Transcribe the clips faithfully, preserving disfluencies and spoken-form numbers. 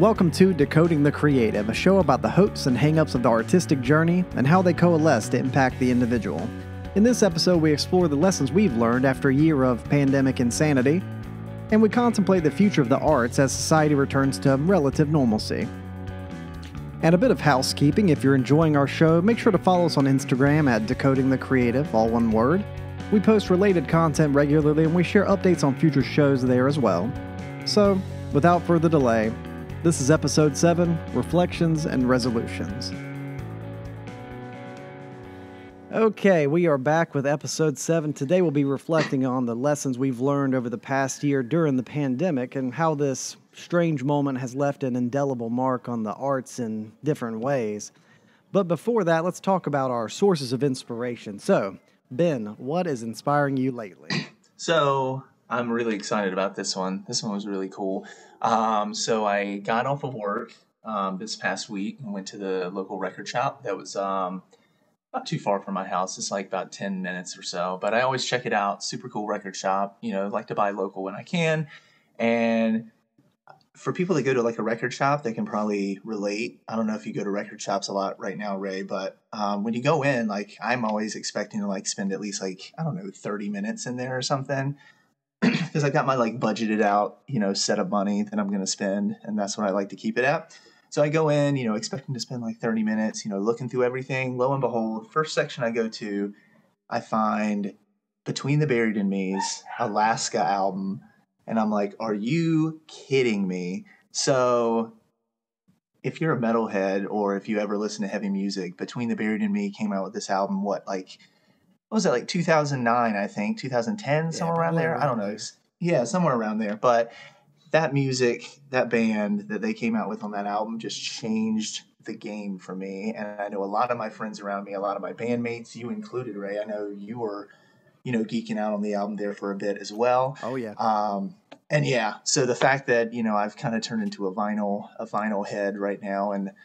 Welcome to Decoding the Creative, a show about the hopes and hangups of the artistic journey and how they coalesce to impact the individual. In this episode, we explore the lessons we've learned after a year of pandemic insanity, and we contemplate the future of the arts as society returns to relative normalcy. And a bit of housekeeping: if you're enjoying our show, make sure to follow us on Instagram at Decoding the Creative, all one word. We post related content regularly, and we share updates on future shows there as well. So, without further delay, this is Episode seven, Reflections and Resolutions. Okay, we are back with Episode seven. Today we'll be reflecting on the lessons we've learned over the past year during the pandemic and how this strange moment has left an indelible mark on the arts in different ways. But before that, let's talk about our sources of inspiration. So, Ben, what is inspiring you lately? So, I'm really excited about this one. This one was really cool. Um, so I got off of work um, this past week and went to the local record shop that was um, not too far from my house. It's like about ten minutes or so, but I always check it out. Super cool record shop. You know, like to buy local when I can. And for people that go to like a record shop, they can probably relate. I don't know if you go to record shops a lot right now, Ray, but um, when you go in, like I'm always expecting to like spend at least like, I don't know, thirty minutes in there or something. Because I've got my like budgeted out, you know, set of money that I'm going to spend. And that's what I like to keep it at. So I go in, you know, expecting to spend like thirty minutes, you know, looking through everything. Lo and behold, first section I go to, I find Between the Buried and Me's Alaska album. And I'm like, are you kidding me? So if you're a metalhead or if you ever listen to heavy music, Between the Buried and Me came out with this album, what, like... What was that, like two thousand nine, I think, two thousand ten, yeah, somewhere around there? Around I don't know. There. Yeah, somewhere around there. But that music, that band that they came out with on that album just changed the game for me. And I know a lot of my friends around me, a lot of my bandmates, you included, Ray. I know you were, you know, geeking out on the album there for a bit as well. Oh, yeah. Um, and, yeah, so the fact that, you know, I've kind of turned into a vinyl, a vinyl head right now and –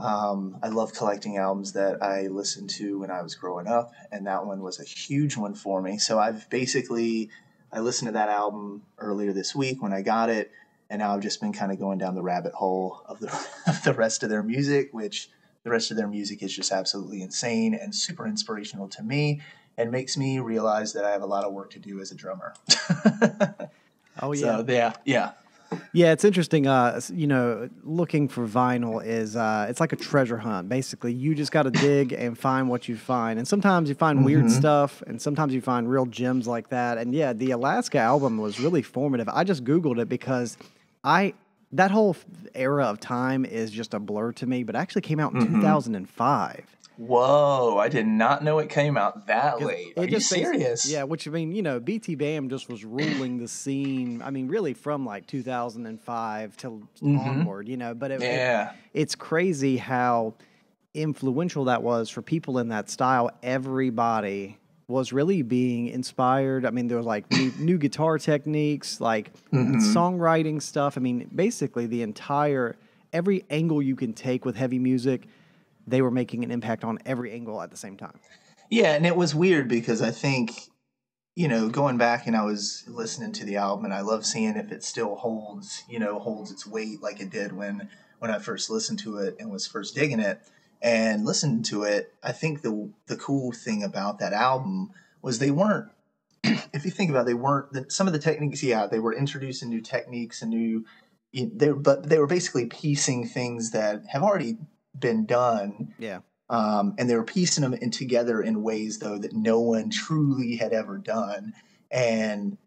Um, I love collecting albums that I listened to when I was growing up, and that one was a huge one for me. So I've basically, I listened to that album earlier this week when I got it, and now I've just been kind of going down the rabbit hole of the, of the rest of their music, which the rest of their music is just absolutely insane and super inspirational to me, and makes me realize that I have a lot of work to do as a drummer. Oh, yeah. So, yeah, yeah. Yeah, it's interesting. Uh, you know, looking for vinyl is uh, it's like a treasure hunt. Basically, you just got to dig and find what you find. And sometimes you find mm-hmm. weird stuff, and sometimes you find real gems like that. And yeah, the Alaska album was really formative. I just Googled it because I that whole era of time is just a blur to me. But it actually came out in mm-hmm. two thousand five. Whoa, I did not know it came out that late. Are you serious? Yeah, which, I mean, you know, B T B A M just was ruling the scene, I mean, really from like two thousand five till mm-hmm. onward, you know. But it, yeah. it, it's crazy how influential that was for people in that style. Everybody was really being inspired. I mean, there were like new, new guitar techniques, like mm-hmm. songwriting stuff. I mean, basically the entire, every angle you can take with heavy music, they were making an impact on every angle at the same time. Yeah, and it was weird because I think, you know, going back and I was listening to the album and I love seeing if it still holds, you know, holds its weight like it did when, when I first listened to it and was first digging it and listened to it. I think the the cool thing about that album was they weren't, if you think about it, they weren't, some of the techniques, yeah, they were introducing new techniques and new, they, but they were basically piecing things that have already been done, yeah, um, and they were piecing them in together in ways though that no one truly had ever done. And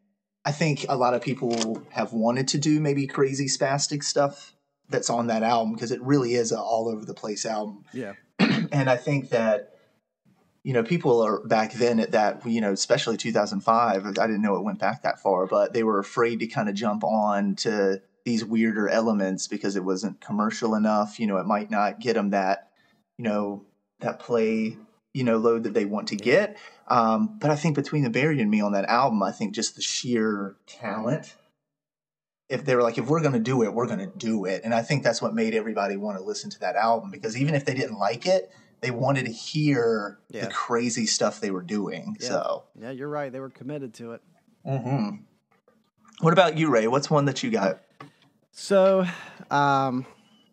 I think a lot of people have wanted to do maybe crazy spastic stuff that's on that album because it really is an all over the place album. Yeah, and I think that, you know, people are back then at that, you know, especially two thousand five. I didn't know it went back that far, but they were afraid to kind of jump on to these weirder elements because it wasn't commercial enough. You know, it might not get them that, you know, that play, you know, load that they want to get. Um, but I think Between the Buried and Me on that album, I think just the sheer talent, if they were like, if we're going to do it, we're going to do it. And I think that's what made everybody want to listen to that album, because even if they didn't like it, they wanted to hear yeah. the crazy stuff they were doing. Yeah. So yeah, you're right. They were committed to it. Mm-hmm. What about you, Ray? What's one that you got? So, um,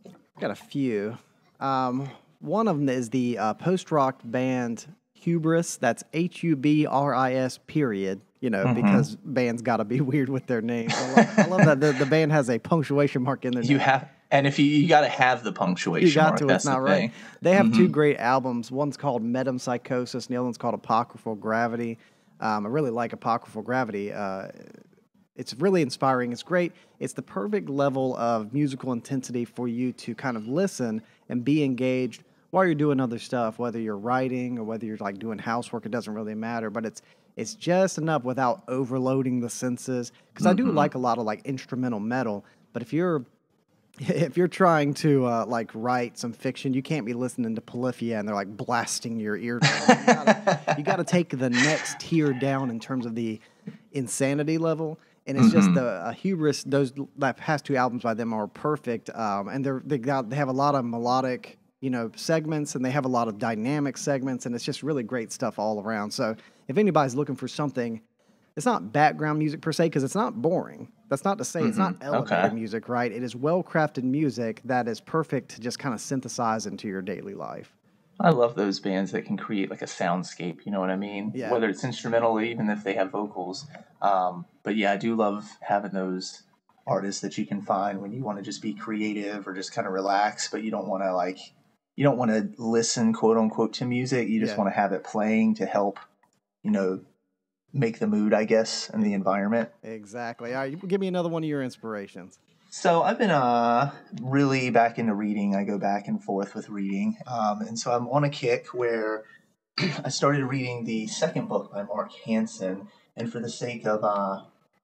I've got a few. Um, one of them is the uh, post-rock band Hubris. That's H U B R I S period, you know, mm-hmm. because bands got to be weird with their names. I love, I love that the, the band has a punctuation mark in their name. You have, and if you, you got to have the punctuation you got mark, to, that's it's not the right. thing. They have mm-hmm. two great albums. One's called Metempsychosis, and the other one's called Apocryphal Gravity. Um, I really like Apocryphal Gravity. Uh, it's really inspiring. It's great. It's the perfect level of musical intensity for you to kind of listen and be engaged while you're doing other stuff, whether you're writing or whether you're like doing housework. It doesn't really matter, but it's it's just enough without overloading the senses. Because mm-hmm. I do like a lot of like instrumental metal, but if you're if you're trying to uh, like write some fiction, you can't be listening to Polyphia and they're like blasting your eardrums. you, gotta, you gotta take the next tier down in terms of the insanity level. And it's mm-hmm. just the uh, Hubris. Those that past two albums by them are perfect, um, and they're they got they have a lot of melodic, you know, segments, and they have a lot of dynamic segments, and it's just really great stuff all around. So if anybody's looking for something, it's not background music per se, because it's not boring. That's not to say mm-hmm. it's not elevator okay. music, right? It is well-crafted music that is perfect to just kind of synthesize into your daily life. I love those bands that can create like a soundscape, you know what I mean? Yeah. Whether it's instrumental or even if they have vocals. Um, but yeah, I do love having those artists that you can find when you want to just be creative or just kind of relax, but you don't want to like, you don't want to listen, quote unquote, to music. You just yeah. want to have it playing to help, you know, make the mood, I guess, and the environment. Exactly. All right, give me another one of your inspirations. So I've been uh, really back into reading. I go back and forth with reading. Um, and so I'm on a kick where I started reading the second book by Mark Hansen. And for the sake of uh,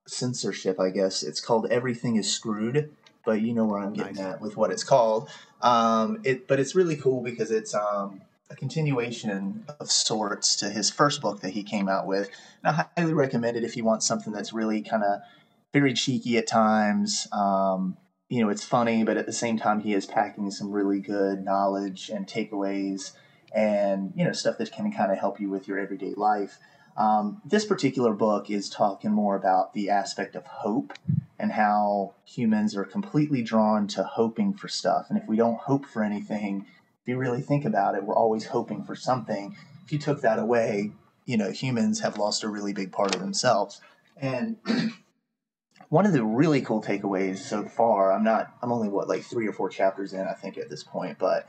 censorship, I guess, it's called Everything is Screwed. But you know where I'm getting nice. at with what it's called. Um, it, but it's really cool because it's um, a continuation of sorts to his first book that he came out with. And I highly recommend it if you want something that's really kind of very cheeky at times. Um, you know, it's funny, but at the same time, he is packing some really good knowledge and takeaways and, you know, stuff that can kind of help you with your everyday life. Um, this particular book is talking more about the aspect of hope and how humans are completely drawn to hoping for stuff. And if we don't hope for anything, if you really think about it, we're always hoping for something. If you took that away, you know, humans have lost a really big part of themselves. And one of the really cool takeaways so far, I'm not, I'm only what, like three or four chapters in, I think, at this point, but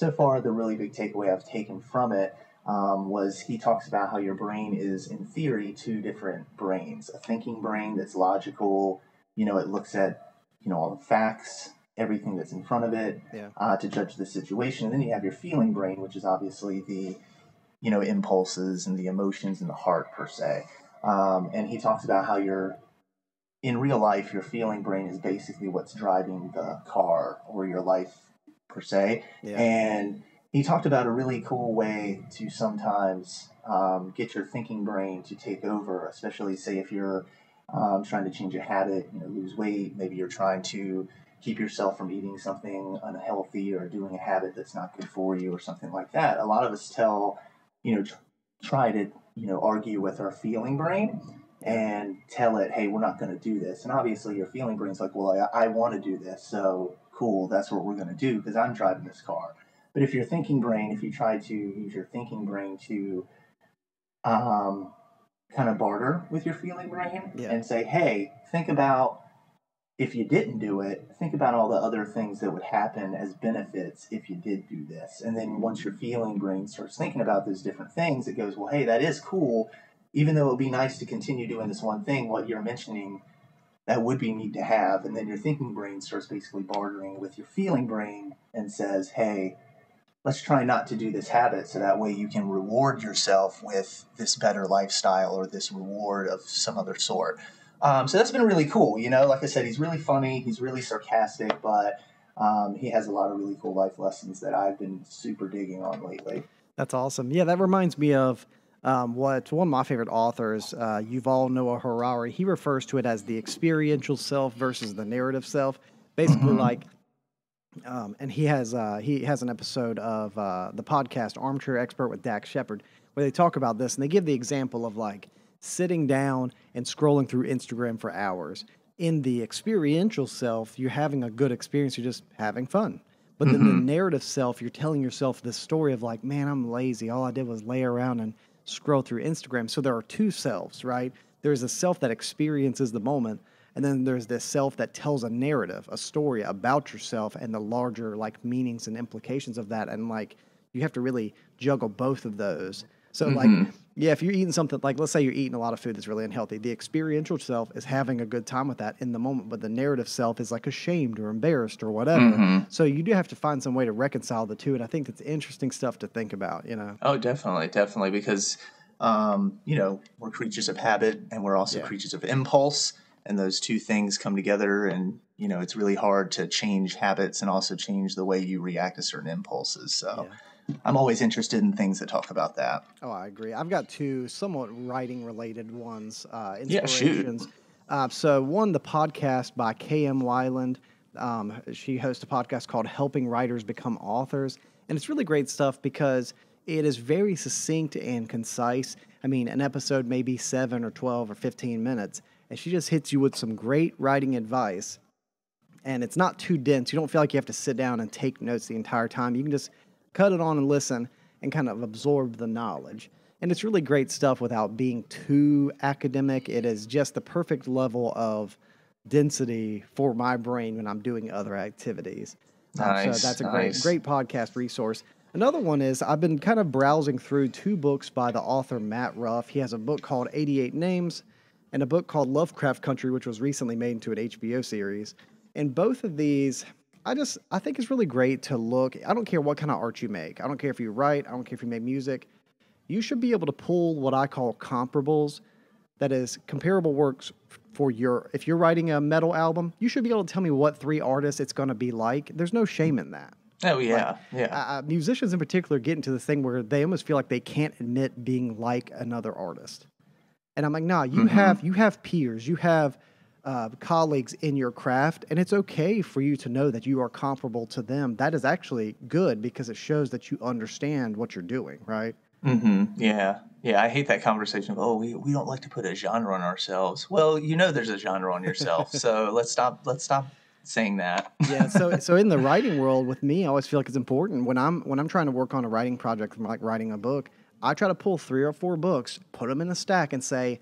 so far the really big takeaway I've taken from it um, was he talks about how your brain is, in theory, two different brains, a thinking brain that's logical, you know, it looks at, you know, all the facts, everything that's in front of it yeah. uh, to judge the situation. And then you have your feeling brain, which is obviously the, you know, impulses and the emotions and the heart per se. Um, and he talks about how your in real life, your feeling brain is basically what's driving the car or your life per se. Yeah. And he talked about a really cool way to sometimes um, get your thinking brain to take over, especially say if you're um, trying to change a habit, you know, lose weight, maybe you're trying to keep yourself from eating something unhealthy or doing a habit that's not good for you or something like that. A lot of us tell, you know, tr- try to, you know, argue with our feeling brain and tell it, hey, we're not going to do this. And obviously your feeling brain's like, well, I, I want to do this, so cool, that's what we're going to do because I'm driving this car. But if your thinking brain, if you try to use your thinking brain to um, kind of barter with your feeling brain yeah. and say, hey, think about if you didn't do it, think about all the other things that would happen as benefits if you did do this. And then once your feeling brain starts thinking about those different things, it goes, well, hey, that is cool. Even though it would be nice to continue doing this one thing, what you're mentioning, that would be neat to have. And then your thinking brain starts basically bartering with your feeling brain and says, hey, let's try not to do this habit so that way you can reward yourself with this better lifestyle or this reward of some other sort. Um, so that's been really cool. You know, like I said, he's really funny. He's really sarcastic, but um, he has a lot of really cool life lessons that I've been super digging on lately. That's awesome. Yeah, that reminds me of Um, what one of my favorite authors, uh, Yuval Noah Harari, he refers to it as the experiential self versus the narrative self. Basically, mm-hmm. like, um, and he has uh, he has an episode of uh, the podcast Armchair Expert with Dax Shepherd where they talk about this and they give the example of like sitting down and scrolling through Instagram for hours. in the experiential self, you're having a good experience. You're just having fun. But then mm-hmm. the narrative self, you're telling yourself this story of like, man, I'm lazy. All I did was lay around and scroll through Instagram. So there are two selves, right? There's a self that experiences the moment. And then there's this self that tells a narrative, a story about yourself and the larger like meanings and implications of that. And like, you have to really juggle both of those. So mm-hmm. like, yeah, if you're eating something, like let's say you're eating a lot of food that's really unhealthy, the experiential self is having a good time with that in the moment, but the narrative self is like ashamed or embarrassed or whatever. Mm-hmm. So you do have to find some way to reconcile the two. And I think that's interesting stuff to think about, you know? Oh, definitely. Definitely. Because, um, you know, we're creatures of habit and we're also yeah. creatures of impulse. And those two things come together and, you know, it's really hard to change habits and also change the way you react to certain impulses. So yeah. I'm always interested in things that talk about that. Oh, I agree. I've got two somewhat writing related ones, uh, inspirations. Yeah, shoot. Uh, so one, the podcast by K M Weiland. Um, she hosts a podcast called Helping Writers Become Authors. And it's really great stuff because it is very succinct and concise. I mean, an episode may be seven or twelve or fifteen minutes. And she just hits you with some great writing advice. And it's not too dense. You don't feel like you have to sit down and take notes the entire time. You can just cut it on and listen and kind of absorb the knowledge. And it's really great stuff without being too academic. It is just the perfect level of density for my brain when I'm doing other activities. Nice, um, so that's a nice. great, great podcast resource. Another one is I've been kind of browsing through two books by the author Matt Ruff. He has a book called eighty-eight Names. And a book called Lovecraft Country, which was recently made into an H B O series. And both of these, I just, I think it's really great to look. I don't care what kind of art you make. I don't care if you write. I don't care if you make music. You should be able to pull what I call comparables. That is, comparable works for your, if you're writing a metal album, you should be able to tell me what three artists it's going to be like. There's no shame in that. Oh, yeah. Like, yeah. Uh, musicians in particular get into this thing where they almost feel like they can't admit being like another artist. And I'm like, nah, you mm-hmm. have you have peers, you have uh, colleagues in your craft, and it's okay for you to know that you are comparable to them. That is actually good because it shows that you understand what you're doing, right? Mm-hmm. Yeah. Yeah, I hate that conversation of, oh, we, we don't like to put a genre on ourselves. Well, you know there's a genre on yourself, so let's stop let's stop saying that. Yeah, so so in the writing world with me, I always feel like it's important. When I'm when I'm trying to work on a writing project, like writing a book, I try to pull three or four books, put them in a stack and say,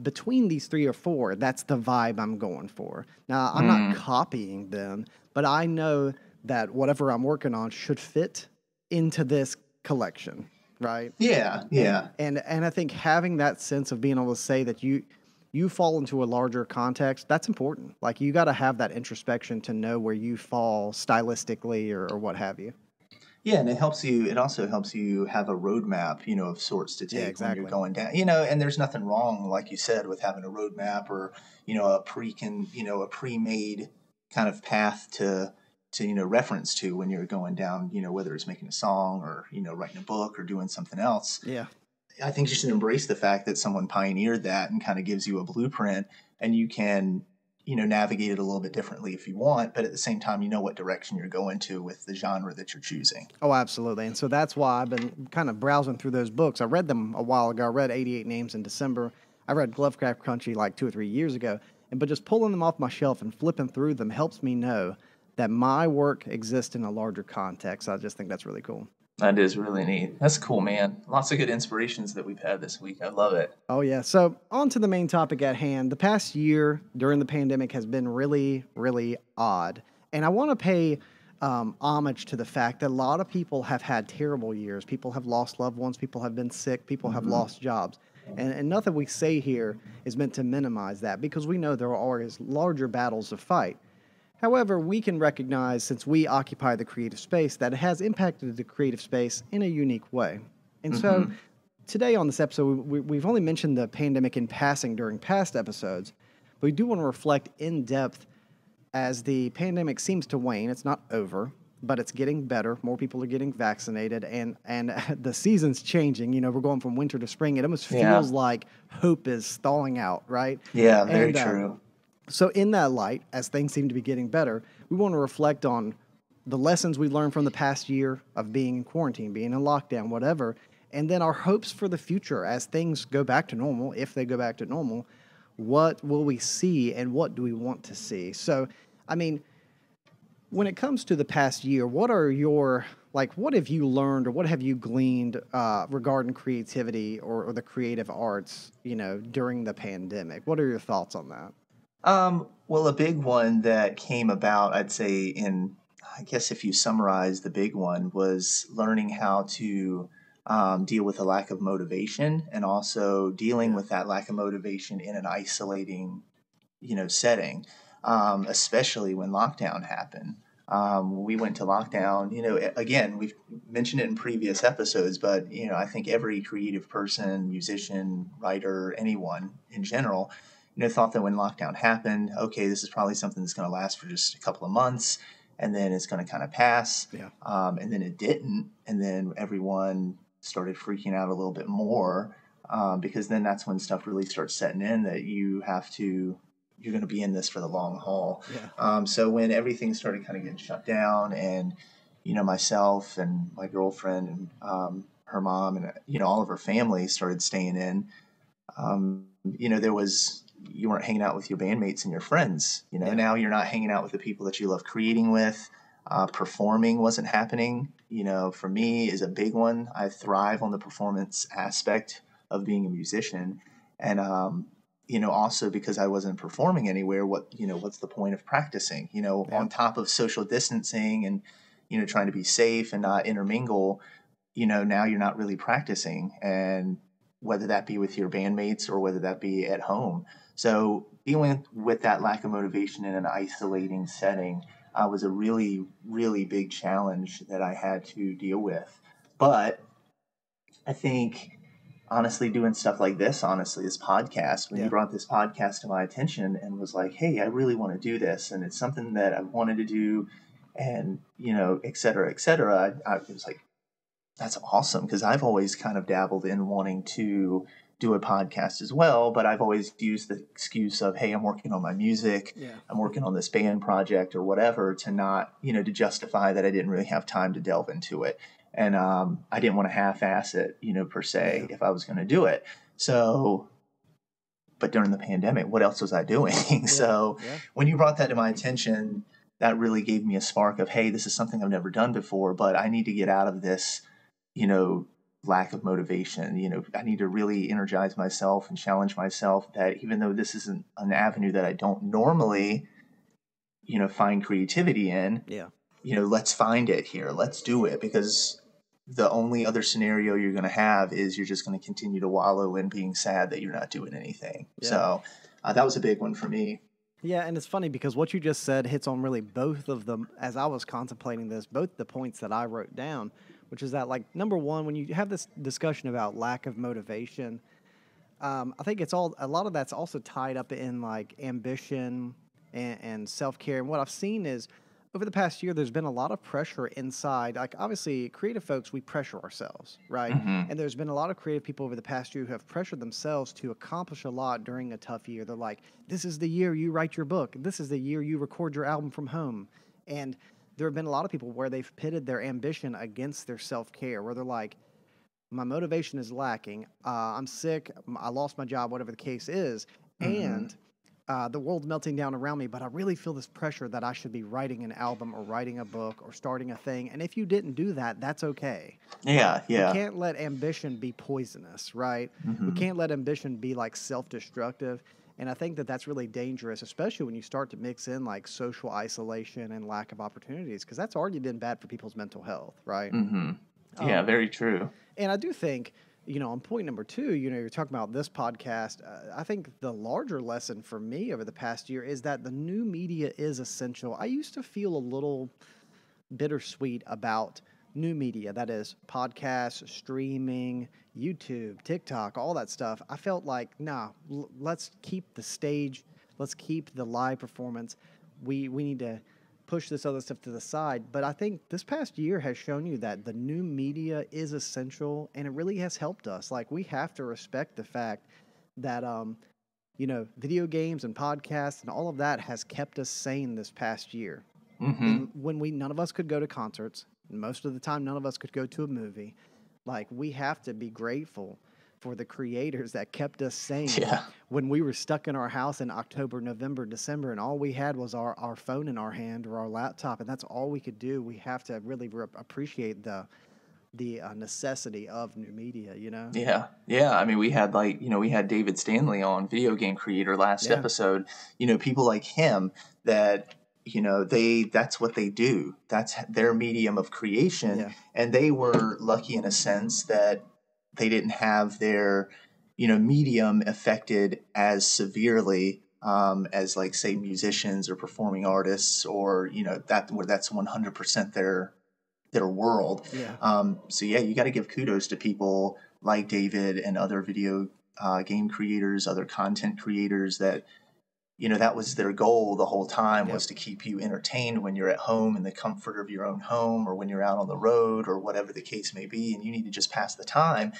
between these three or four, that's the vibe I'm going for. Now, I'm mm. not copying them, but I know that whatever I'm working on should fit into this collection, right? Yeah, yeah. And, and, and I think having that sense of being able to say that you, you fall into a larger context, that's important. Like, you got to have that introspection to know where you fall stylistically or, or what have you. Yeah, and it helps you. It also helps you have a roadmap, you know, of sorts to take yeah, exactly. when you're going down. You know, and there's nothing wrong, like you said, with having a roadmap or you know a pre can you know a pre-made kind of path to to you know reference to when you're going down. You know, whether it's making a song or you know writing a book or doing something else. Yeah, I think you should embrace the fact that someone pioneered that and kind of gives you a blueprint, and you can. you know, navigate it a little bit differently if you want, but at the same time, you know what direction you're going to with the genre that you're choosing. Oh, absolutely. And so that's why I've been kind of browsing through those books. I read them a while ago. I read eighty-eight Names in December. I read Lovecraft Country like two or three years ago. And but just pulling them off my shelf and flipping through them helps me know that my work exists in a larger context. I just think that's really cool. That is really neat. That's cool, man. Lots of good inspirations that we've had this week. I love it. Oh, yeah. So on to the main topic at hand. The past year during the pandemic has been really, really odd. And I want to pay um, homage to the fact that a lot of people have had terrible years. People have lost loved ones. People have been sick. People have mm-hmm. lost jobs. And, and nothing we say here is meant to minimize that because we know there are always larger battles to fight. However, we can recognize, since we occupy the creative space, that it has impacted the creative space in a unique way. And mm-hmm. so today on this episode, we, we've only mentioned the pandemic in passing during past episodes, but we do want to reflect in depth as the pandemic seems to wane. It's not over, but it's getting better. More people are getting vaccinated, and, and the season's changing. You know, we're going from winter to spring. It almost yeah. feels like hope is thawing out, right? Yeah, very and, true. Uh, So in that light, as things seem to be getting better, we want to reflect on the lessons we learned from the past year of being in quarantine, being in lockdown, whatever, and then our hopes for the future as things go back to normal, if they go back to normal, What will we see, and what do we want to see? So, I mean, when it comes to the past year, what are your, like, what have you learned or what have you gleaned uh, regarding creativity or, or the creative arts, you know, during the pandemic? What are your thoughts on that? Um, well, a big one that came about, I'd say, in, I guess if you summarize the big one, was learning how to um, deal with a lack of motivation, and also dealing with that lack of motivation in an isolating, you know, setting, um, especially when lockdown happened. Um, we went to lockdown, you know, again, we've mentioned it in previous episodes, but, you know, I think every creative person, musician, writer, anyone in general, you know, thought that when lockdown happened, okay, this is probably something that's going to last for just a couple of months, and then it's going to kind of pass. Yeah. Um, and then it didn't. And then everyone started freaking out a little bit more, um, because then that's when stuff really starts setting in that you have to, you're going to be in this for the long haul. Yeah. Um, so when everything started kind of getting shut down, and, you know, myself and my girlfriend and um, her mom and, you know, all of her family started staying in, um, you know, there was... you weren't hanging out with your bandmates and your friends, you know, yeah. Now you're not hanging out with the people that you love creating with, uh, performing wasn't happening, you know, for me is a big one. I thrive on the performance aspect of being a musician. And, um, you know, also because I wasn't performing anywhere, what, you know, what's the point of practicing, you know, yeah. on top of social distancing and, you know, trying to be safe and not intermingle, you know, now you're not really practicing, and whether that be with your bandmates or whether that be at home. So dealing with that lack of motivation in an isolating setting uh, was a really, really big challenge that I had to deal with. But I think, honestly, doing stuff like this, honestly, this podcast, when yeah. you brought this podcast to my attention and was like, hey, I really want to do this, and it's something that I've wanted to do, and, you know, et cetera, et cetera, I, I was like, that's awesome, because I've always kind of dabbled in wanting to do a podcast as well, but I've always used the excuse of, hey, I'm working on my music, yeah. I'm working on this band project or whatever, to not, you know, to justify that I didn't really have time to delve into it. And um, I didn't want to half-ass it, you know, per se, yeah. if I was going to do it. So, but during the pandemic, what else was I doing? Yeah. So yeah. when you brought that to my attention, that really gave me a spark of, hey, this is something I've never done before, but I need to get out of this, you know, lack of motivation. You know, I need to really energize myself and challenge myself that even though this isn't an avenue that I don't normally, you know, find creativity in, yeah. you know, let's find it here. Let's do it, because the only other scenario you're going to have is you're just going to continue to wallow in being sad that you're not doing anything. Yeah. So uh, that was a big one for me. Yeah, and it's funny because what you just said hits on really both of them as I was contemplating this, both the points that I wrote down, which is that, like, number one, when you have this discussion about lack of motivation, um, I think it's all, a lot of that's also tied up in, like, ambition and, and self-care. And what I've seen is over the past year, there's been a lot of pressure inside. Like, obviously, creative folks, we pressure ourselves, right? Mm-hmm. And there's been a lot of creative people over the past year who have pressured themselves to accomplish a lot during a tough year. They're like, this is the year you write your book. This is the year you record your album from home. And there have been a lot of people where they've pitted their ambition against their self-care, where they're like, my motivation is lacking. Uh, I'm sick. I lost my job, whatever the case is. Mm-hmm. And uh, the world's melting down around me, but I really feel this pressure that I should be writing an album or writing a book or starting a thing. And if you didn't do that, that's okay. Yeah, yeah. We can't let ambition be poisonous, right? Mm-hmm. We can't let ambition be, like, self-destructive. And I think that that's really dangerous, especially when you start to mix in, like, social isolation and lack of opportunities, because that's already been bad for people's mental health, right? Mm-hmm. Yeah, um, very true. And I do think, you know, on point number two, you know, you're talking about this podcast. Uh, I think the larger lesson for me over the past year is that the new media is essential. I used to feel a little bittersweet about new media, that is podcasts, streaming, YouTube, TikTok, all that stuff. I felt like, nah, l- let's keep the stage. Let's keep the live performance. We we need to push this other stuff to the side. But I think this past year has shown you that the new media is essential, and it really has helped us. Like, we have to respect the fact that, um, you know, video games and podcasts and all of that has kept us sane this past year. Mm-hmm. When we, none of us could go to concerts. Most of the time, none of us could go to a movie. Like, we have to be grateful for the creators that kept us sane yeah. when we were stuck in our house in October, November, December, and all we had was our, our phone in our hand or our laptop, and that's all we could do. We have to really re- appreciate the the uh, necessity of new media, you know? Yeah. Yeah. I mean, we had like, you know, we had David Stanley on, video game creator, last yeah. episode, you know, people like him that, you know, they, that's what they do. That's their medium of creation. Yeah. And they were lucky in a sense that they didn't have their, you know, medium affected as severely um, as like, say, musicians or performing artists, or, you know, that where that's one hundred percent their, their world. Yeah. Um, so yeah, you got to give kudos to people like David and other video uh, game creators, other content creators that, you know, that was their goal the whole time, yeah. was to keep you entertained when you're at home in the comfort of your own home, or when you're out on the road, or whatever the case may be, and you need to just pass the time.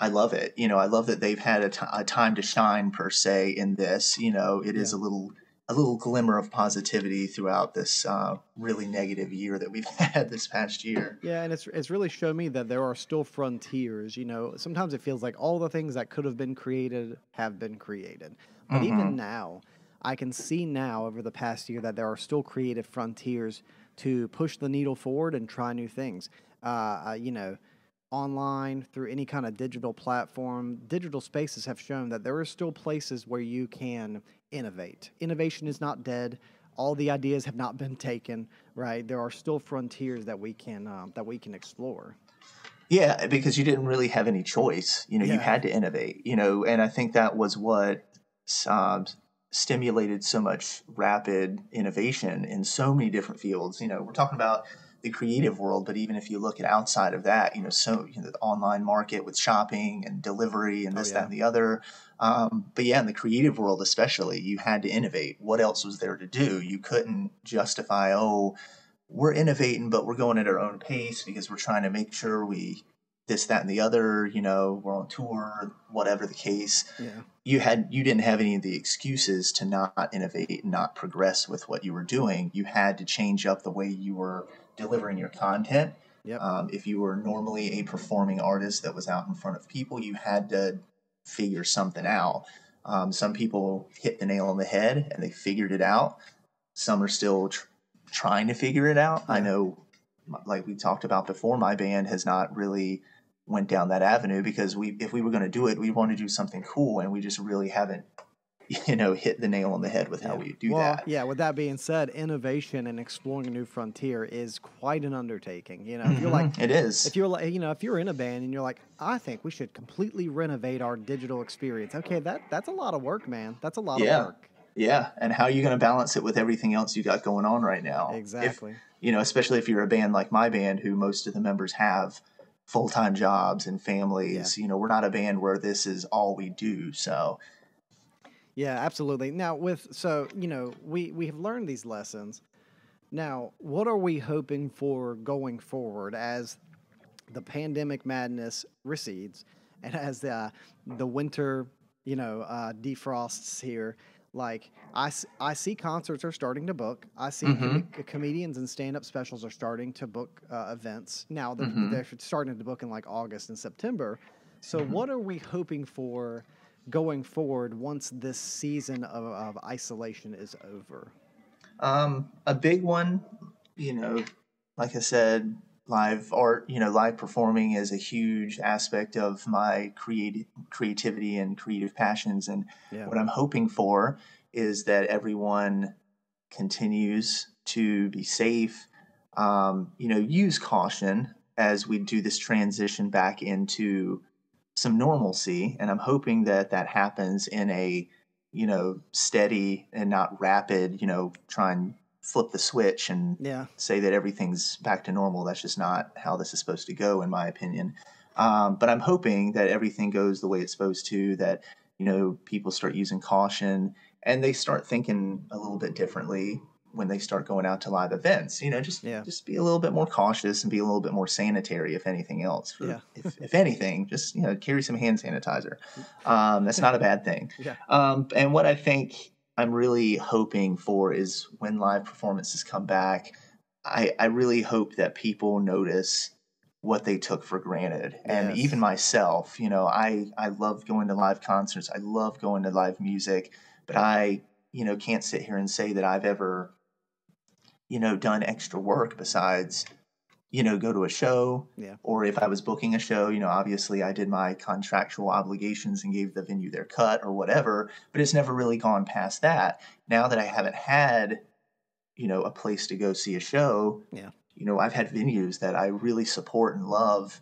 I love it. You know, I love that they've had a, t- a time to shine, per se, in this. You know, it yeah. is a little a little glimmer of positivity throughout this uh, really negative year that we've had this past year. Yeah, and it's it's really shown me that there are still frontiers. You know, sometimes it feels like all the things that could have been created have been created. But mm-hmm. even now, I can see now over the past year that there are still creative frontiers to push the needle forward and try new things, uh, uh, you know, online, through any kind of digital platform. Digital spaces have shown that there are still places where you can innovate. Innovation is not dead. All the ideas have not been taken, right? There are still frontiers that we can um, that we can explore. Yeah, because you didn't really have any choice. You know, yeah. you had to innovate, you know, and I think that was what – Um, stimulated so much rapid innovation in so many different fields. You know, we're talking about the creative world, but even if you look at outside of that, you know, so you know, the online market with shopping and delivery and this, oh, yeah. that, and the other. Um, but yeah, in the creative world especially, you had to innovate. What else was there to do? You couldn't justify, oh, we're innovating, but we're going at our own pace because we're trying to make sure we this, that, and the other, you know, we're on tour, whatever the case. Yeah. You had, you didn't have any of the excuses to not innovate and not progress with what you were doing. You had to change up the way you were delivering your content. Yep. Um, if you were normally a performing artist that was out in front of people, you had to figure something out. Um, some people hit the nail on the head and they figured it out. Some are still tr- trying to figure it out. Yeah. I know, like we talked about before, my band has not really went down that avenue because we, if we were going to do it, we want to do something cool, and we just really haven't, you know, hit the nail on the head with yeah. how we do well, that. Yeah. With that being said, innovation and exploring a new frontier is quite an undertaking. You know, mm-hmm. if you're like, it is, if you're like, you know, if you're in a band and you're like, I think we should completely renovate our digital experience. Okay. That, that's a lot of work, man. That's a lot yeah. of work. Yeah. And how are you going to balance it with everything else you got going on right now? Exactly. If, you know, especially if you're a band like my band, who most of the members have full-time jobs and families, yeah. you know, we're not a band where this is all we do. So. Yeah, absolutely. Now with, so, you know, we, we have learned these lessons. Now, what are we hoping for going forward as the pandemic madness recedes and as the, the winter, you know, uh, defrosts here? Like, I, I see concerts are starting to book. I see mm-hmm. com- comedians and stand-up specials are starting to book uh, events. Now, they're, mm-hmm. they're starting to book in, like, August and September. So mm-hmm. what are we hoping for going forward once this season of, of isolation is over? Um, a big one, you know, like I said, live art, you know, live performing is a huge aspect of my creative creativity and creative passions. And yeah. what I'm hoping for is that everyone continues to be safe, um, you know, use caution as we do this transition back into some normalcy. And I'm hoping that that happens in a, you know, steady and not rapid, you know, try and flip the switch and yeah. say that everything's back to normal. That's just not how this is supposed to go, in my opinion. Um, but I'm hoping that everything goes the way it's supposed to, that, you know, people start using caution and they start thinking a little bit differently when they start going out to live events, you know, just, yeah. just be a little bit more cautious and be a little bit more sanitary, if anything else, for, yeah. if, if anything, just, you know, carry some hand sanitizer. Um, that's not a bad thing. Yeah. Um, and what I think I'm really hoping for is when live performances come back, I, I really hope that people notice what they took for granted. And yes. even myself, you know, I, I love going to live concerts. I love going to live music, but I, you know, can't sit here and say that I've ever, you know, done extra work besides, you know, go to a show yeah. or if I was booking a show, you know, obviously I did my contractual obligations and gave the venue their cut or whatever, but it's never really gone past that. Now that I haven't had, you know, a place to go see a show, yeah. you know, I've had venues that I really support and love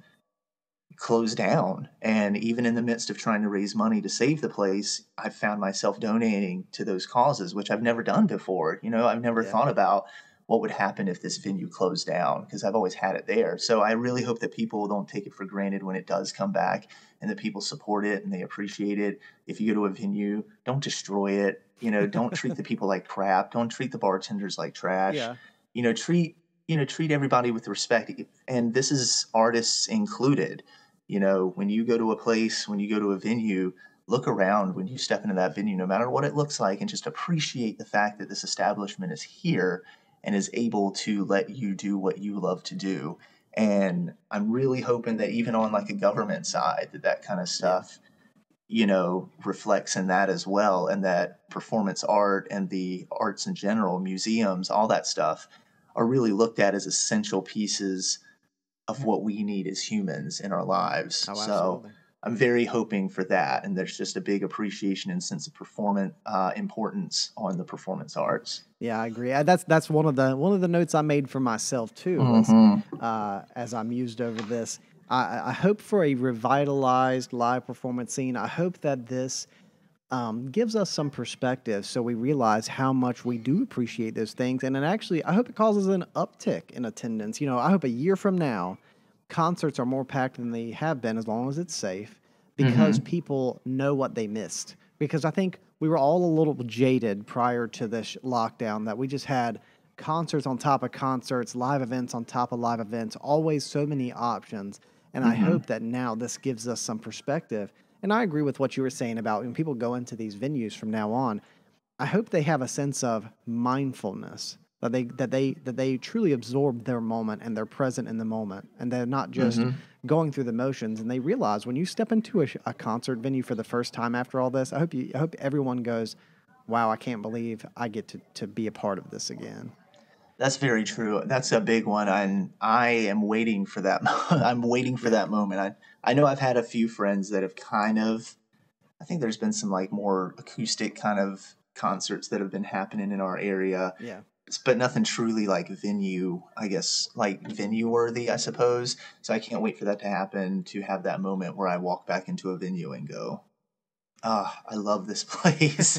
close down. And even in the midst of trying to raise money to save the place, I've found myself donating to those causes, which I've never done before. You know, I've never yeah. thought about what would happen if this venue closed down, because I've always had it there. So I really hope that people don't take it for granted when it does come back, and that people support it and they appreciate it. If you go to a venue, don't destroy it. You know, don't treat the people like crap. Don't treat the bartenders like trash. Yeah. You know, treat you know, treat everybody with respect. And this is artists included. You know, when you go to a place, when you go to a venue, look around when you step into that venue, no matter what it looks like, and just appreciate the fact that this establishment is here and is able to let you do what you love to do. And I'm really hoping that even on like a government side, that that kind of stuff, you know, reflects in that as well. And that performance art and the arts in general, museums, all that stuff, are really looked at as essential pieces of what we need as humans in our lives. Oh, so I'm very hoping for that. And there's just a big appreciation and sense of performance uh, importance on the performance arts. Yeah, I agree. That's that's one of the one of the notes I made for myself too. Mm-hmm. was, uh, as I mused over this, I, I hope for a revitalized live performance scene. I hope that this Um, gives us some perspective so we realize how much we do appreciate those things. And it actually, I hope it causes an uptick in attendance. You know, I hope a year from now, concerts are more packed than they have been, as long as it's safe, because mm-hmm. people know what they missed. Because I think we were all a little jaded prior to this lockdown, that we just had concerts on top of concerts, live events on top of live events, always so many options. And mm-hmm. I hope that now this gives us some perspective. And I agree with what you were saying about when people go into these venues from now on, I hope they have a sense of mindfulness, that they that they that they truly absorb their moment and they're present in the moment, and they're not just mm-hmm. going through the motions. And they realize when you step into a, a concert venue for the first time after all this, I hope you I hope everyone goes, "Wow, I can't believe I get to to be a part of this again." That's very true. That's a big one, and I am waiting for that. I'm waiting for that moment. I I know I've had a few friends that have kind of, I think there's been some like more acoustic kind of concerts that have been happening in our area. Yeah. But nothing truly like venue, I guess, like venue worthy, I suppose. So I can't wait for that to happen, to have that moment where I walk back into a venue and go, ah, oh, I love this place.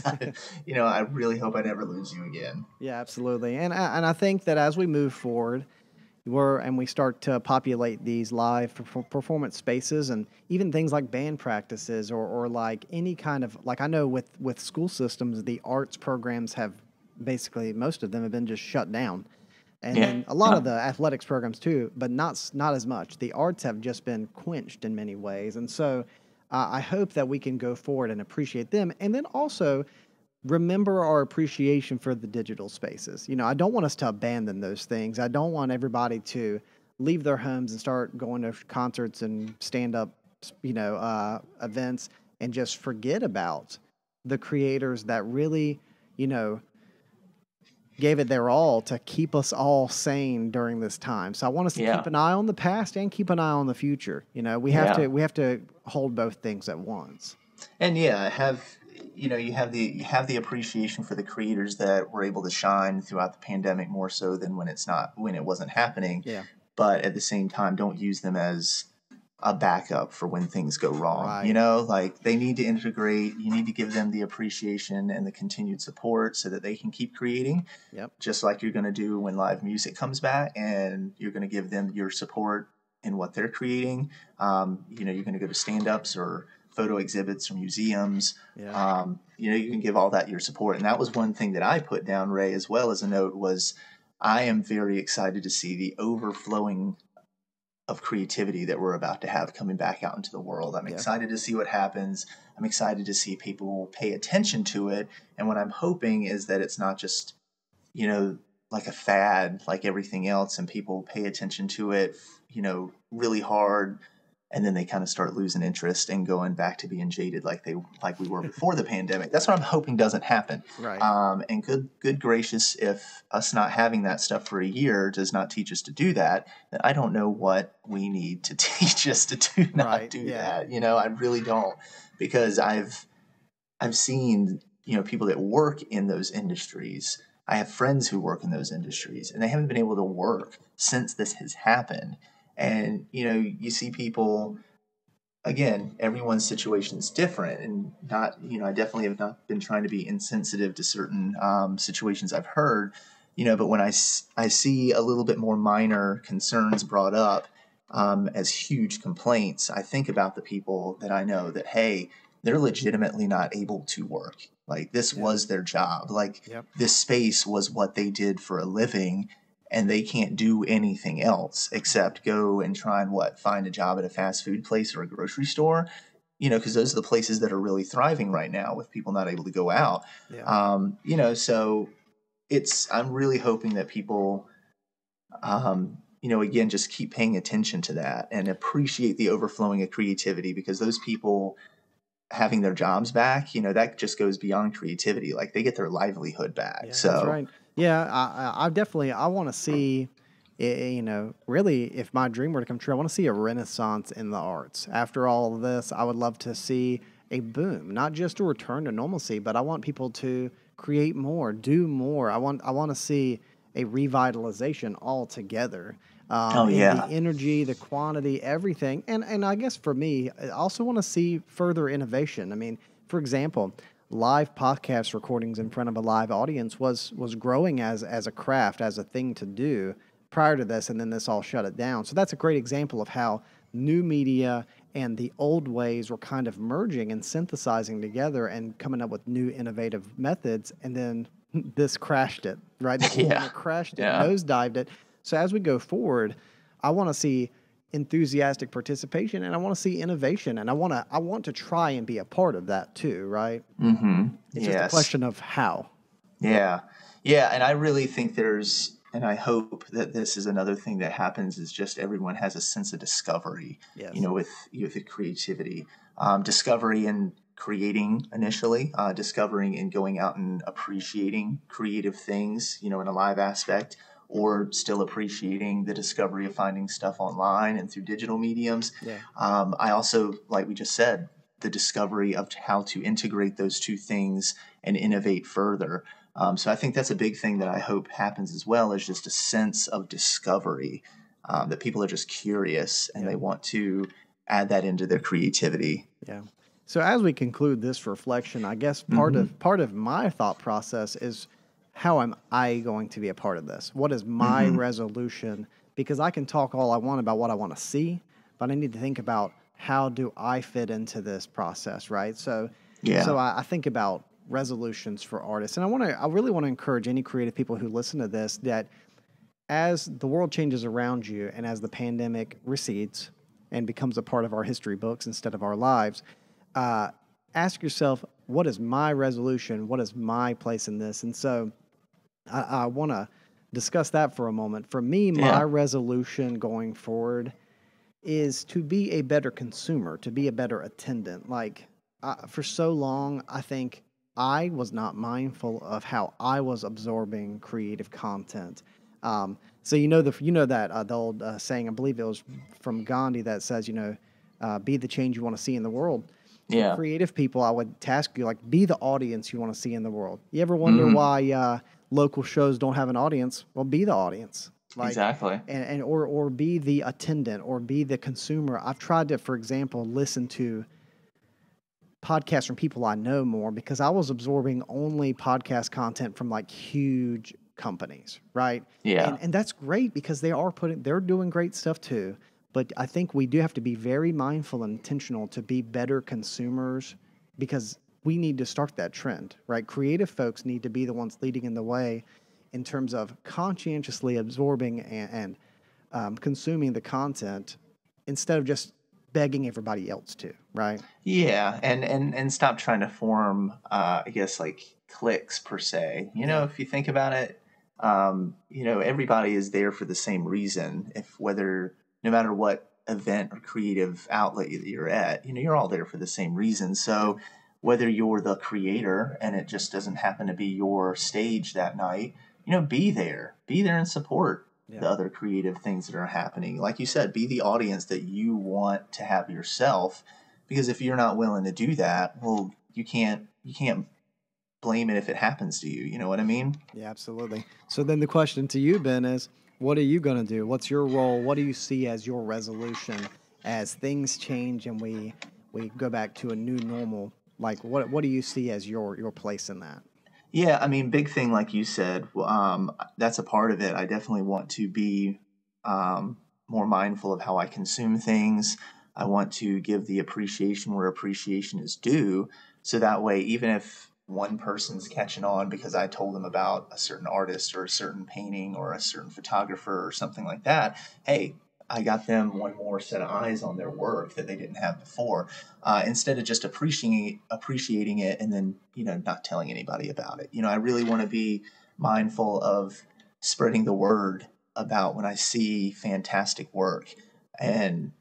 You know, I really hope I never lose you again. Yeah, absolutely. And I, and I think that as we move forward, We're, and we start to populate these live performance spaces, and even things like band practices, or, or like any kind of, like I know with, with school systems, the arts programs have basically, most of them have been just shut down. And yeah. then a lot of the athletics programs too, but not, not as much. The arts have just been quenched in many ways. And so uh, I hope that we can go forward and appreciate them. And then also remember our appreciation for the digital spaces. You know, I don't want us to abandon those things. I don't want everybody to leave their homes and start going to concerts and stand-up, you know, uh, events and just forget about the creators that really, you know, gave it their all to keep us all sane during this time. So I want us to yeah. keep an eye on the past and keep an eye on the future. You know, we have yeah. to we have to hold both things at once. And yeah, have. You know, you have the you have the appreciation for the creators that were able to shine throughout the pandemic more so than when it's not when it wasn't happening. Yeah. But at the same time, don't use them as a backup for when things go wrong. Right. You know, like they need to integrate. You need to give them the appreciation and the continued support so that they can keep creating. Yep. Just like you're going to do when live music comes back, and you're going to give them your support in what they're creating. Um, you know, you're going to go to stand-ups or photo exhibits from museums. Yeah. Um, you know, you can give all that your support. And that was one thing that I put down, Ray, as well as a note, was I am very excited to see the overflowing of creativity that we're about to have coming back out into the world. I'm yeah. excited to see what happens. I'm excited to see people pay attention to it. And what I'm hoping is that it's not just, you know, like a fad, like everything else, and people pay attention to it, you know, really hard, and then they kind of start losing interest and going back to being jaded like they like we were before the pandemic. That's what I'm hoping doesn't happen. Right. Um, and good good gracious, if us not having that stuff for a year does not teach us to do that, then I don't know what we need to teach us to do not right. do yeah. that. You know, I really don't, because I've I've seen, you know, people that work in those industries. I have friends who work in those industries, and they haven't been able to work since this has happened. And, you know, you see people, again, everyone's situation is different, and not, you know, I definitely have not been trying to be insensitive to certain um, situations I've heard, you know, but when I, I see a little bit more minor concerns brought up um, as huge complaints, I think about the people that I know that, hey, they're legitimately not able to work. Like, this yep. was their job. Like, yep. this space was what they did for a living, and they can't do anything else except go and try and, what, find a job at a fast food place or a grocery store, you know, because those are the places that are really thriving right now with people not able to go out. Yeah. Um, you know, so it's, I'm really hoping that people, um, you know, again, just keep paying attention to that and appreciate the overflowing of creativity, because those people having their jobs back, you know, that just goes beyond creativity. Like, they get their livelihood back. Yeah, so that's right. Yeah, I, I definitely, I want to see, you know, really, if my dream were to come true, I want to see a renaissance in the arts. After all of this, I would love to see a boom, not just a return to normalcy, but I want people to create more, do more. I want, I want to see a revitalization altogether. Um, oh, yeah. The energy, the quantity, everything. And, and I guess for me, I also want to see further innovation. I mean, for example, live podcast recordings in front of a live audience was was growing as as a craft, as a thing to do prior to this, and then this all shut it down. So that's a great example of how new media and the old ways were kind of merging and synthesizing together and coming up with new innovative methods, and then this crashed it, right? Yeah. It crashed it, yeah. nosedived it. So as we go forward, I want to see enthusiastic participation, and I want to see innovation, and I want to I want to try and be a part of that too, right? Mm-hmm. It's yes. just a question of how. Yeah. Yeah, and I really think there's, and I hope that this is another thing that happens, is just everyone has a sense of discovery, yes. you know, with, with the creativity. Um, discovery and creating initially, uh, discovering and going out and appreciating creative things, you know, in a live aspect, or still appreciating the discovery of finding stuff online and through digital mediums. Yeah. Um, I also, like we just said, the discovery of how to integrate those two things and innovate further. Um, so I think that's a big thing that I hope happens as well, is just a sense of discovery, um, that people are just curious and yeah. they want to add that into their creativity. Yeah. So as we conclude this reflection, I guess part mm-hmm. of part of my thought process is, how am I going to be a part of this? What is my mm-hmm. resolution? Because I can talk all I want about what I want to see, but I need to think about, how do I fit into this process, right? So, yeah. so I, I think about resolutions for artists, and I want to, I really want to encourage any creative people who listen to this, that as the world changes around you and as the pandemic recedes and becomes a part of our history books instead of our lives, uh, ask yourself, what is my resolution? What is my place in this? And so, I, I want to discuss that for a moment. For me, my yeah. resolution going forward is to be a better consumer, to be a better attendant. Like, uh, for so long, I think I was not mindful of how I was absorbing creative content. Um, so you know the you know that uh, the old uh, saying, I believe it was from Gandhi, that says, you know, uh, be the change you want to see in the world. Yeah. Creative people, I would task you, like, be the audience you want to see in the world. You ever wonder mm-hmm. why uh, local shows don't have an audience? Well, be the audience. Like, exactly. And, and or or be the attendant, or be the consumer. I've tried to, for example, listen to podcasts from people I know more, because I was absorbing only podcast content from, like, huge companies, right? Yeah. And, and that's great, because they are putting, they're doing great stuff too. But I think we do have to be very mindful and intentional to be better consumers, because we need to start that trend, right? Creative folks need to be the ones leading in the way in terms of conscientiously absorbing and, and um, consuming the content, instead of just begging everybody else to, right? Yeah, and and, and stop trying to form, uh, I guess, like cliques per se. You know, if you think about it, um, you know, everybody is there for the same reason, if whether... no matter what event or creative outlet that you're at, you know, you're all there for the same reason. So whether you're the creator and it just doesn't happen to be your stage that night, you know, be there, be there and support yeah. the other creative things that are happening. Like you said, be the audience that you want to have yourself, because if you're not willing to do that, well, you can't, you can't blame it if it happens to you. You know what I mean? Yeah, absolutely. So then the question to you, Ben, is what are you going to do? What's your role? What do you see as your resolution as things change and we, we go back to a new normal? Like what, what do you see as your, your place in that? Yeah, I mean, big thing, like you said, um, that's a part of it. I definitely want to be um, more mindful of how I consume things. I want to give the appreciation where appreciation is due. So that way, even if one person's catching on because I told them about a certain artist or a certain painting or a certain photographer or something like that, hey, I got them one more set of eyes on their work that they didn't have before, uh, instead of just appreciating appreciating it and then, you know, not telling anybody about it. You know, I really want to be mindful of spreading the word about when I see fantastic work and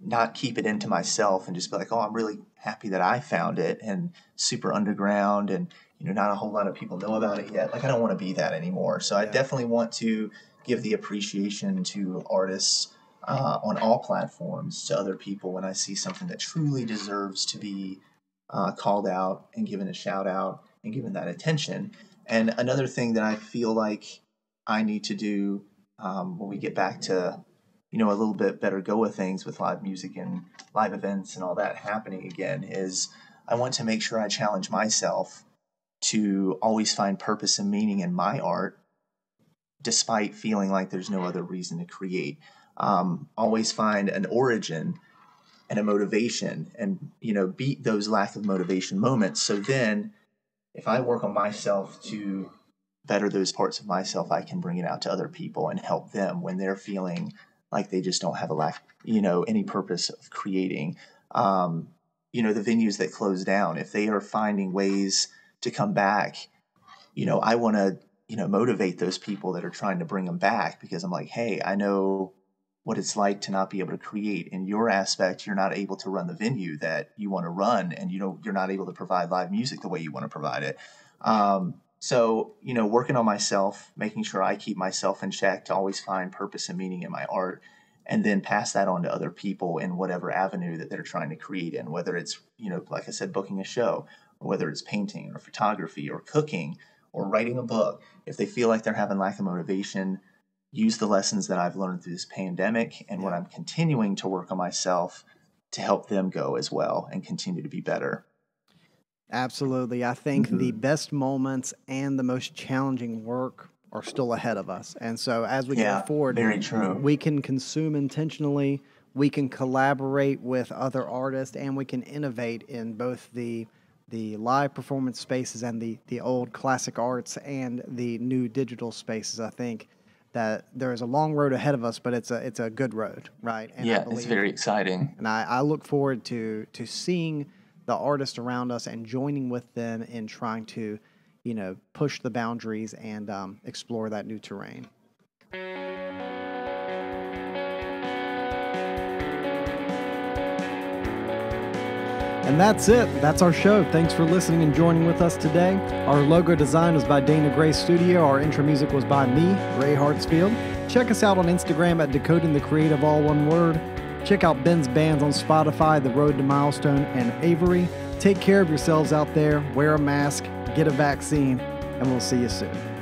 not keep it into myself and just be like, oh, I'm really happy that I found it and super underground and, you know, not a whole lot of people know about it yet. Like, I don't want to be that anymore. So yeah. I definitely want to give the appreciation to artists uh, on all platforms, to other people when I see something that truly deserves to be uh, called out and given a shout out and given that attention. And another thing that I feel like I need to do um, when we get back to, you know, a little bit better go of things with live music and live events and all that happening again, is I want to make sure I challenge myself to always find purpose and meaning in my art, despite feeling like there's no other reason to create. Um, always find an origin and a motivation and, you know, beat those lack of motivation moments. So then if I work on myself to better those parts of myself, I can bring it out to other people and help them when they're feeling like they just don't have a lack, you know, any purpose of creating. Um, you know, the venues that close down, if they are finding ways to come back, you know, I want to, you know, motivate those people that are trying to bring them back, because I'm like, hey, I know what it's like to not be able to create. In your aspect, you're not able to run the venue that you want to run, and you know, you're not able to provide live music the way you want to provide it. Um, So, you know, working on myself, making sure I keep myself in check to always find purpose and meaning in my art, and then pass that on to other people in whatever avenue that they're trying to create in, whether it's, you know, like I said, booking a show, or whether it's painting or photography or cooking or writing a book. If they feel like they're having lack of motivation, use the lessons that I've learned through this pandemic and what I'm continuing to work on myself to help them go as well and continue to be better. Absolutely. I think mm-hmm. the best moments and the most challenging work are still ahead of us. And so as we yeah, go forward, very true. we can consume intentionally, we can collaborate with other artists, and we can innovate in both the the live performance spaces and the, the old classic arts and the new digital spaces. I think that there is a long road ahead of us, but it's a it's a good road, right? And yeah, I believe, it's very exciting. And I, I look forward to to seeing the artists around us and joining with them in trying to, you know, push the boundaries and um, explore that new terrain. And that's it. That's our show. Thanks for listening and joining with us today. Our logo design was by Dana Gray Studio. Our intro music was by me, Ray Hartsfield. Check us out on Instagram at Decoding the Creative, all one word. Check out Ben's bands on Spotify, The Road to Milestone, and Avery. Take care of yourselves out there. Wear a mask. Get a vaccine. And we'll see you soon.